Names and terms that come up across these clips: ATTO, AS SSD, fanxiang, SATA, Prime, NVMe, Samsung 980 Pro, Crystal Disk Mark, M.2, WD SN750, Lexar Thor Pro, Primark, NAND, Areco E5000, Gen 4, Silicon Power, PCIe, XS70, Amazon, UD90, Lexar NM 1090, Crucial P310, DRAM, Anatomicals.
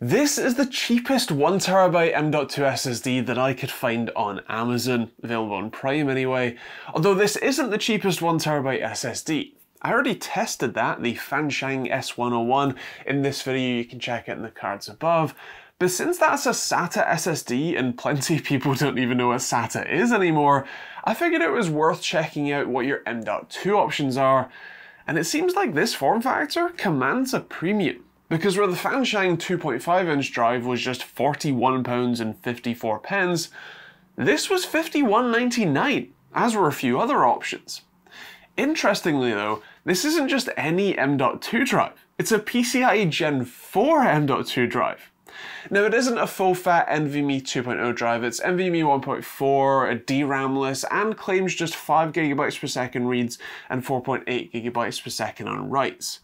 This is the cheapest 1TB M.2 SSD that I could find on Amazon, available on Prime anyway, although this isn't the cheapest 1TB SSD. I already tested that, the Fanxiang S101, in this video. You can check it in the cards above. But since that's a SATA SSD and plenty of people don't even know what SATA is anymore, I figured it was worth checking out what your M.2 options are, and it seems like this form factor commands a premium. Because where the Fanxiang 2.5-inch drive was just £41.54, this was £51.99, as were a few other options. Interestingly though, this isn't just any M.2 drive, it's a PCIe Gen 4 M.2 drive. Now, it isn't a full-fat NVMe 2.0 drive, it's NVMe 1.4, a DRAM-less, and claims just 5GB per second reads and 4.8GB per second on writes.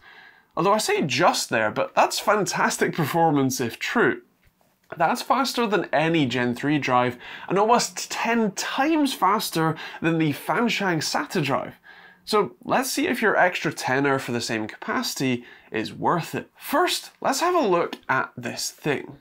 Although I say just there, but that's fantastic performance if true. That's faster than any Gen 3 drive, and almost 10 times faster than the Fanxiang SATA drive. So let's see if your extra tenner for the same capacity is worth it. First, let's have a look at this thing.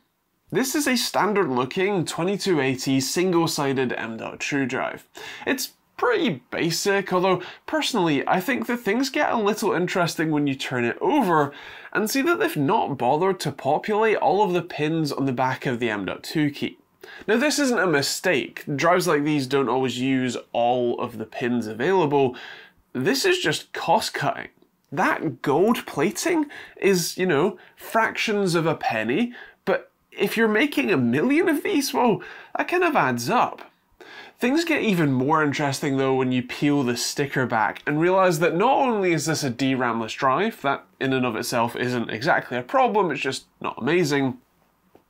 This is a standard looking 2280 single-sided M.2 drive. It's pretty basic, although personally I think that things get a little interesting when you turn it over and see that they've not bothered to populate all of the pins on the back of the M.2 key. Now, this isn't a mistake. Drives like these don't always use all of the pins available. This is just cost cutting. That gold plating is, you know, fractions of a penny, but if you're making 1 million of these, well, that kind of adds up. Things get even more interesting though when you peel the sticker back and realize that not only is this a DRAM-less drive, that in and of itself isn't exactly a problem, it's just not amazing,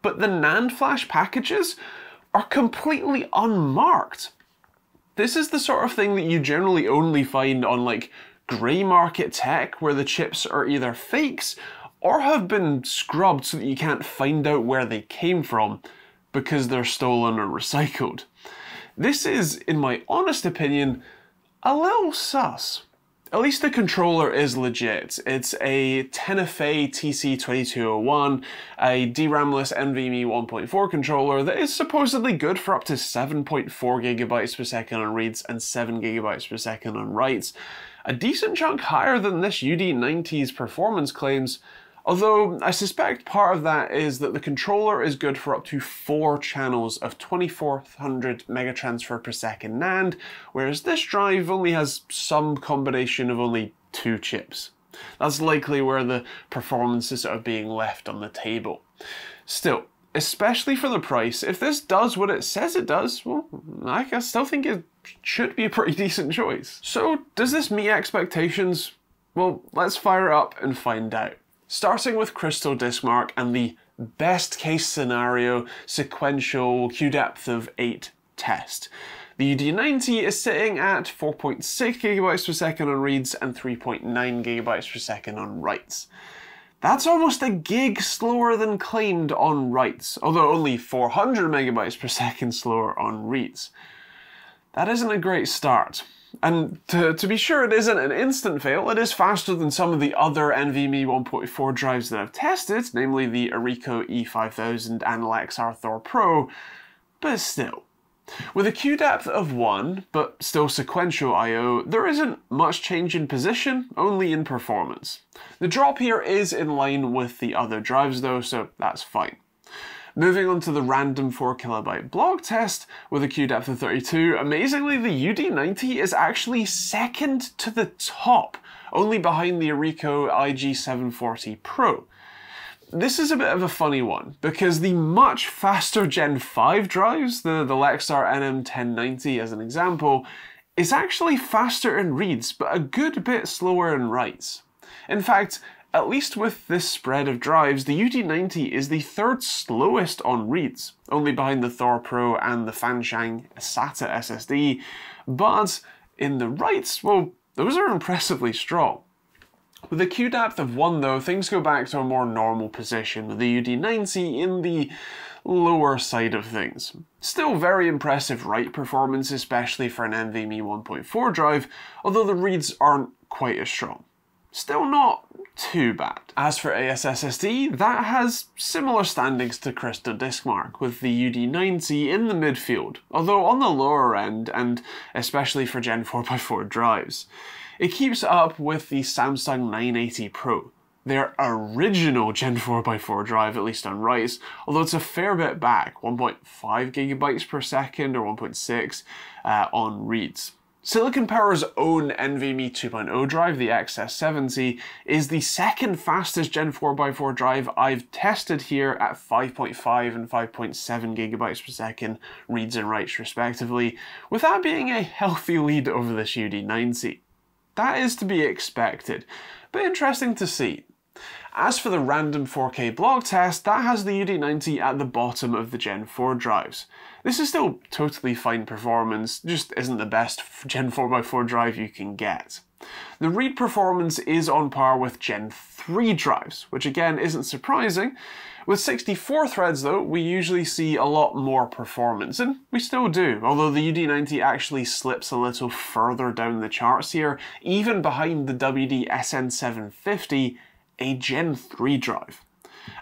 but the NAND flash packages are completely unmarked. This is the sort of thing that you generally only find on like grey market tech, where the chips are either fakes or have been scrubbed so that you can't find out where they came from because they're stolen or recycled. This is, in my honest opinion, a little sus. At least the controller is legit. It's a Tenefei TC2201, a DRAM-less NVMe 1.4 controller that is supposedly good for up to 7.4GB per second on reads and 7GB per second on writes. A decent chunk higher than this UD90's performance claims, although I suspect part of that is that the controller is good for up to 4 channels of 2400 megatransfer per second NAND, whereas this drive only has some combination of only 2 chips. That's likely where the performance is sort of being left on the table. Still, especially for the price, if this does what it says it does, well, I still think it should be a pretty decent choice. So does this meet expectations? Well, let's fire it up and find out. Starting with Crystal Disk Mark and the best case scenario sequential Q depth of 8 test. The UD90 is sitting at 4.6GB per second on reads and 3.9GB per second on writes. That's almost a gig slower than claimed on writes, although only 400MB per second slower on reads. That isn't a great start. And to be sure it isn't an instant fail, it is faster than some of the other NVMe 1.4 drives that I've tested, namely the Areco E5000 and Lexar Thor Pro, but still. With a Q depth of 1, but still sequential I.O., there isn't much change in position, only in performance. The drop here is in line with the other drives though, so that's fine. Moving on to the random 4KB block test with a Q depth of 32, amazingly the UD90 is actually second to the top, only behind the Areco IG740 Pro. This is a bit of a funny one, because the much faster Gen 5 drives, the Lexar NM 1090 as an example, is actually faster in reads, but a good bit slower in writes. In fact, at least with this spread of drives, the UD90 is the 3rd slowest on reads, only behind the Thor Pro and the Fanxiang SATA SSD, but in the writes, well, those are impressively strong. With a Q depth of 1 though, things go back to a more normal position, with the UD90 in the lower side of things. Still very impressive write performance, especially for an NVMe 1.4 drive, although the reads aren't quite as strong. Still not too bad. As for AS SSD, that has similar standings to Crystal Disk Mark, with the UD90 in the midfield, although on the lower end, and especially for Gen 4x4 drives. It keeps up with the Samsung 980 Pro, their original Gen 4x4 drive, at least on writes, although it's a fair bit back, 1.5 gigabytes per second or 1.6 on reads. Silicon Power's own NVMe 2.0 drive, the XS70, is the second fastest Gen 4x4 drive I've tested here at 5.5 and 5.7 gigabytes per second reads and writes respectively, with that being a healthy lead over this UD90. That is to be expected, but interesting to see. As for the random 4K block test, that has the UD90 at the bottom of the Gen 4 drives. This is still totally fine performance, just isn't the best Gen 4x4 drive you can get. The read performance is on par with Gen 3 drives, which again isn't surprising. With 64 threads though, we usually see a lot more performance, and we still do, although the UD90 actually slips a little further down the charts here, even behind the WD SN750, a Gen 3 drive.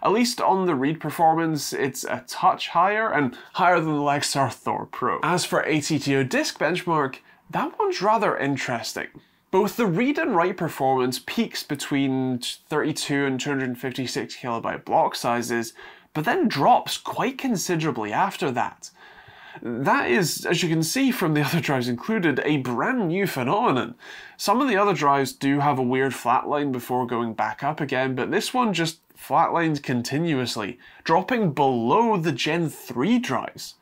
At least on the read performance, it's a touch higher, and higher than the Lexar Thor Pro. As for ATTO disk benchmark, that one's rather interesting. Both the read and write performance peaks between 32 and 256 kilobyte block sizes, but then drops quite considerably after that. That is, as you can see from the other drives included, a brand new phenomenon. Some of the other drives do have a weird flatline before going back up again, but this one just flatlines continuously, dropping below the Gen 3 drives.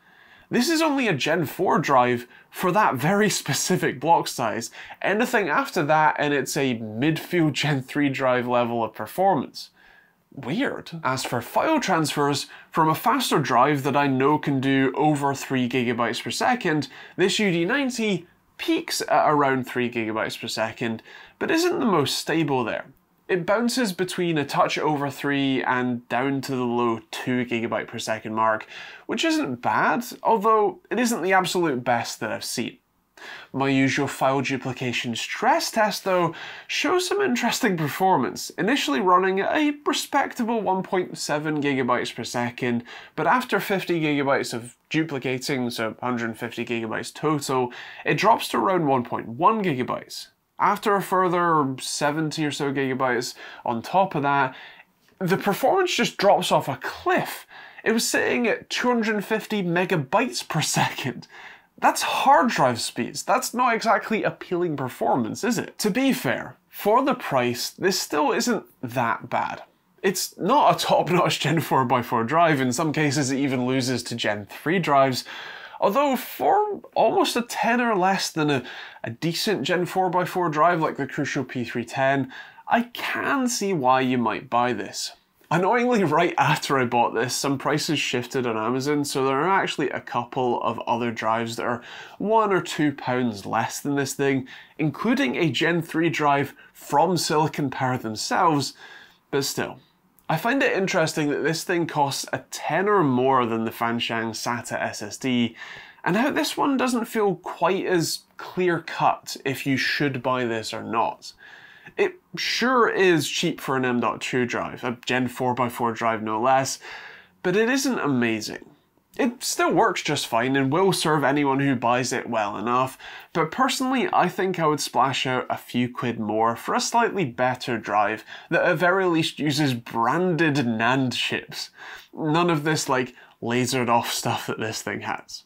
This is only a Gen 4 drive for that very specific block size. Anything after that and it's a midfield Gen 3 drive level of performance. Weird. As for file transfers, from a faster drive that I know can do over 3 gigabytes per second, this UD90 peaks at around 3 gigabytes per second, but isn't the most stable there. It bounces between a touch over 3 and down to the low 2 gigabyte per second mark, which isn't bad, although it isn't the absolute best that I've seen. My usual file duplication stress test though shows some interesting performance, initially running at a respectable 1.7 gigabytes per second, but after 50 gigabytes of duplicating, so 150 gigabytes total, it drops to around 1.1 gigabytes. After a further 70 or so gigabytes on top of that, the performance just drops off a cliff. It was sitting at 250 megabytes per second. That's hard drive speeds, that's not exactly appealing performance, is it? To be fair, for the price, this still isn't that bad. It's not a top-notch Gen 4x4 drive, in some cases it even loses to Gen 3 drives, although for almost a tenner less than a decent Gen 4x4 drive like the Crucial P310, I can see why you might buy this. Annoyingly, right after I bought this, some prices shifted on Amazon, so there are actually a couple of other drives that are £1 or £2 less than this thing, including a Gen 3 drive from Silicon Power themselves, but still. I find it interesting that this thing costs a tenner more than the Fanxiang SATA SSD, and how this one doesn't feel quite as clear-cut if you should buy this or not. It sure is cheap for an M.2 drive, a Gen 4x4 drive no less, but it isn't amazing. It still works just fine and will serve anyone who buys it well enough, but personally I think I would splash out a few quid more for a slightly better drive that at very least uses branded NAND chips. None of this like lasered off stuff that this thing has.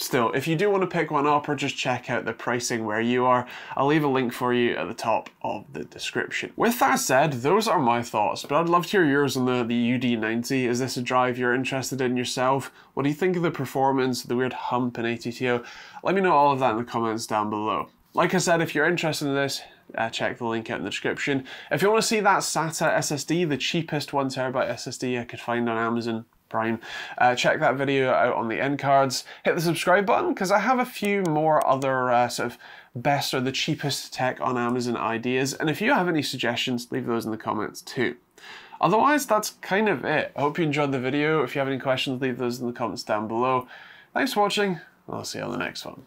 Still, if you do want to pick one up or just check out the pricing where you are, I'll leave a link for you at the top of the description. With that said, those are my thoughts, but I'd love to hear yours on the UD90. Is this a drive you're interested in yourself? What do you think of the performance, the weird hump in ATTO? Let me know all of that in the comments down below. Like I said, if you're interested in this, check the link out in the description. If you want to see that SATA SSD, the cheapest 1TB SSD I could find on Amazon Prime, check that video out on the end cards. Hit the subscribe button because I have a few more other sort of best or the cheapest tech on Amazon ideas, and if you have any suggestions, leave those in the comments too. Otherwise, that's kind of it. I hope you enjoyed the video. If you have any questions, leave those in the comments down below. Thanks for watching, and I'll see you on the next one.